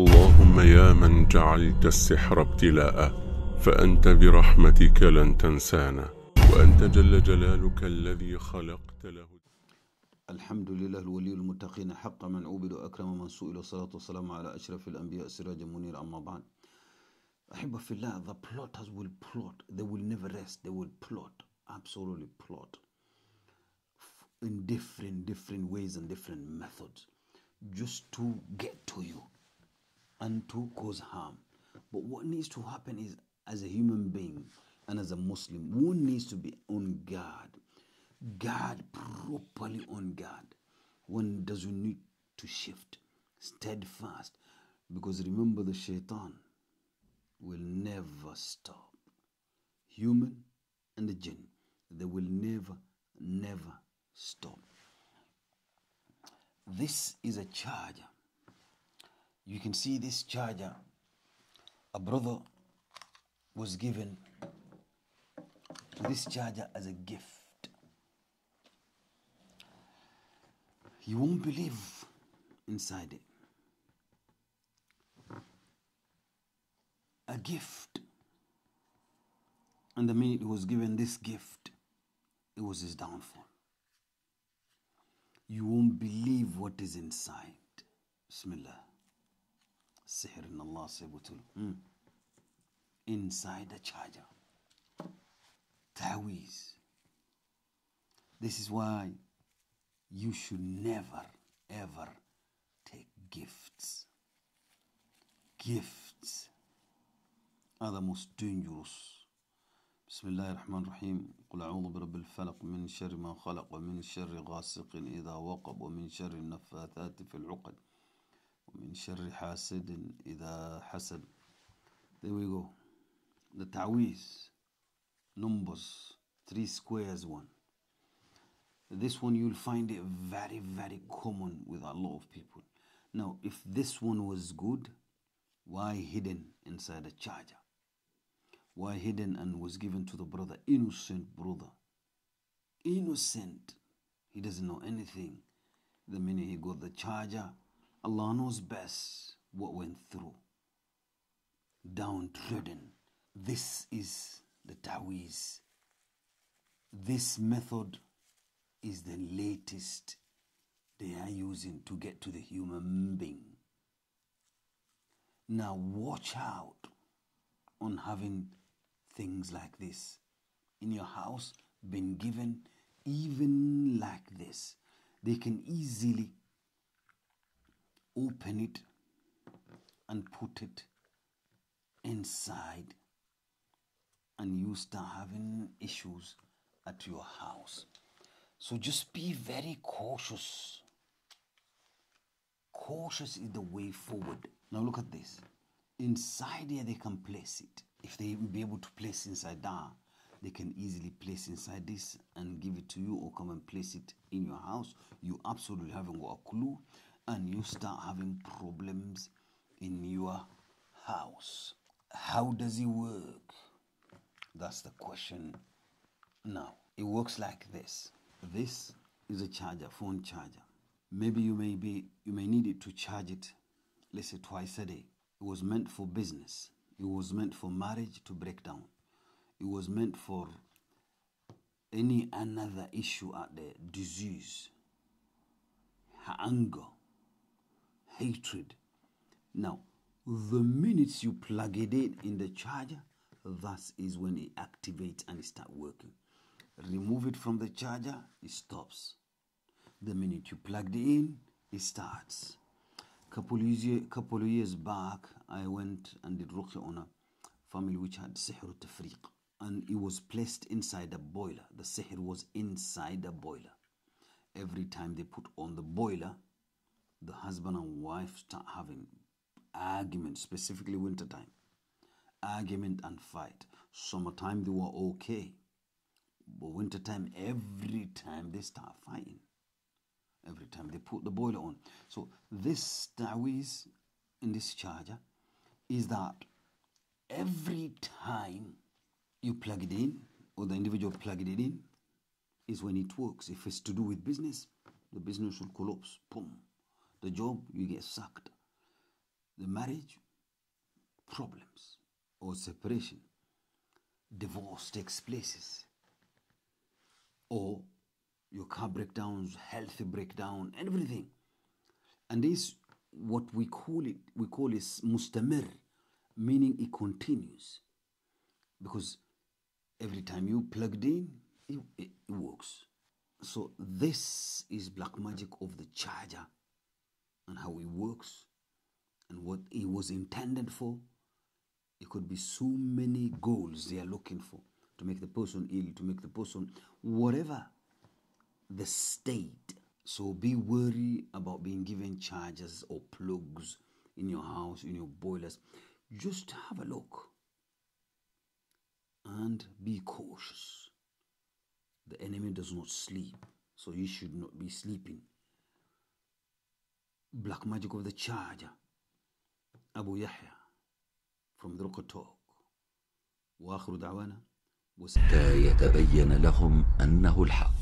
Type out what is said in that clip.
اللهم يا من جعلت السحر ابتلاء فأنت برحمتك لن تنسانا وأنت جل جلالك الذي خلقت له. الحمد لله الولي المتقين حق من عبد أكرم من سئل والصلاة والسلام على أشرف الأنبياء سراج منير أما بعد. أحب في الله, the plotters will plot, they will never rest, they will plot, absolutely plot in different ways and different methods just to get to you and to cause harm. But what needs to happen is, as a human being and as a Muslim, one needs to be on guard, properly on guard. One doesn't need to shift, steadfast, because remember, the shaitan will never stop. Human and the jinn, they will never stop. This is a charger. You can see this charger. A brother was given this charger as a gift. You won't believe inside it. A gift. And the minute he was given this gift, it was his downfall. You won't believe what is inside. Bismillah. Sihr in Allah Sabutul. Inside the charger. Ta'weez. This is why you should never ever take gifts. Gifts are the most dangerous. بسم الله الرحمن الرحيم قل أعوذ برب الفلق من شر ما خلق ومن شر غاسق إذا وقب ومن شر النفاثات في العقد ومن شر حاسد إذا حسد. There we go. The Ta'weez, numbers 3 squares 1. This one you'll find it very common with a lot of people. Now if this one was good, why hidden inside a charger? Were hidden and was given to the brother, innocent brother, innocent. He doesn't know anything. The minute he got the charger, Allah knows best what went through. Downtrodden. This is the Ta'weez. This method is the latest they are using to get to the human being. Now watch out on having things like this in your house, been given even like this. They can easily open it and put it inside, and you start having issues at your house. So just be very cautious. Cautious is the way forward. Now look at this. Inside here they can place it. If they even be able to place inside there, they can easily place inside this and give it to you, or come and place it in your house. You absolutely haven't got a clue, and you start having problems in your house. How does it work? That's the question. Now, it works like this. This is a charger, phone charger. Maybe you may need it to charge it, let's say twice a day. It was meant for business. It was meant for marriage to break down. It was meant for any another issue out there, disease, anger, hatred. Now, the minutes you plug it in the charger, that is when it activates and it starts working. Remove it from the charger, it stops. The minute you plug it in, it starts. Couple of years back, I went and did ruqya on a family which had sehru tafriq, and it was placed inside a boiler. The sehr was inside a boiler. Every time they put on the boiler, the husband and wife start having arguments, specifically winter time. Argument and fight. Summertime they were okay, but winter time, every time they start fighting. Every time they put the boiler on. So this Ta'weez in this charger is that every time you plug it in, or the individual plugged it in, is when it works. If it's to do with business, the business will collapse. Boom. The job, you get sacked. the marriage problems or separation, divorce takes places, or your car breakdowns, health breakdown, everything. And this, what we call it, we call it mustamir, meaning it continues. Because every time you plugged in, it works. So this is black magic of the charger and how it works and what it was intended for. It could be so many goals they are looking for to make the person ill, to make the person whatever the state. So be wary about being given chargers or plugs in your house, in your boilers. Just have a look and be cautious. The enemy does not sleep, so you should not be sleeping. Black magic of the charger. Abu Yahya from the Ruqya talk. وآخر دعوانا حتى يتبين لهم أنه الحق.